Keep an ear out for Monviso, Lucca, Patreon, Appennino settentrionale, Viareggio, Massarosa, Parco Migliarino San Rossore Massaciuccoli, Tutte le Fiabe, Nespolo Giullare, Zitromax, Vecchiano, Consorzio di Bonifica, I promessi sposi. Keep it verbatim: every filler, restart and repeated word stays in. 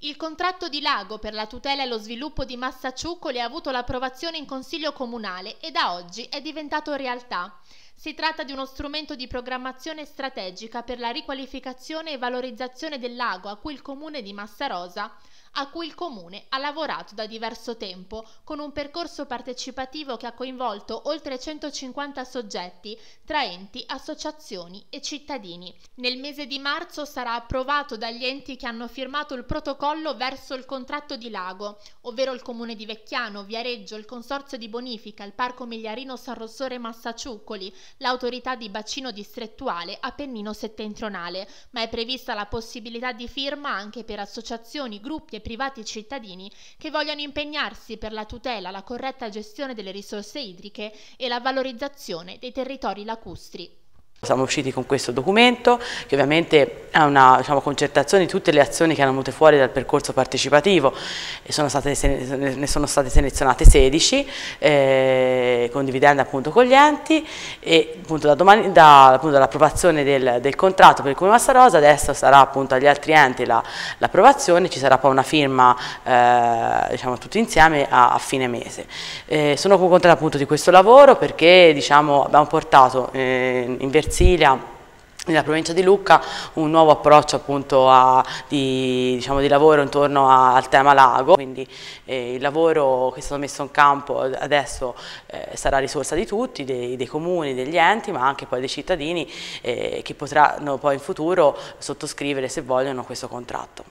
Il contratto di lago per la tutela e lo sviluppo di Massaciuccoli ha avuto l'approvazione in Consiglio Comunale e da oggi è diventato realtà. Si tratta di uno strumento di programmazione strategica per la riqualificazione e valorizzazione del lago a cui il comune di Massarosa, a cui il comune ha lavorato da diverso tempo, con un percorso partecipativo che ha coinvolto oltre centocinquanta soggetti, tra enti, associazioni e cittadini. Nel mese di marzo sarà approvato dagli enti che hanno firmato il protocollo verso il contratto di lago, ovvero il comune di Vecchiano, Viareggio, il Consorzio di Bonifica, il Parco Migliarino San Rossore Massaciuccoli, l'autorità di bacino distrettuale Appennino settentrionale, ma è prevista la possibilità di firma anche per associazioni, gruppi e privati cittadini che vogliano impegnarsi per la tutela, la corretta gestione delle risorse idriche e la valorizzazione dei territori lacustri. Siamo usciti con questo documento che ovviamente è una diciamo, concertazione di tutte le azioni che erano venute fuori dal percorso partecipativo, e sono state, ne sono state selezionate sedici, eh, condividendo appunto con gli enti, e appunto da domani, da, dall'approvazione del, del contratto per il Comune Massarosa, adesso sarà appunto agli altri enti l'approvazione, la, ci sarà poi una firma eh, diciamo, tutti insieme a, a fine mese. Eh, sono contenta appunto di questo lavoro perché diciamo, abbiamo portato eh, in versione nella provincia di Lucca un nuovo approccio appunto a, di, diciamo, di lavoro intorno a, al tema lago, quindi eh, il lavoro che è stato messo in campo adesso eh, sarà risorsa di tutti, dei, dei comuni, degli enti, ma anche poi dei cittadini eh, che potranno poi in futuro sottoscrivere se vogliono questo contratto.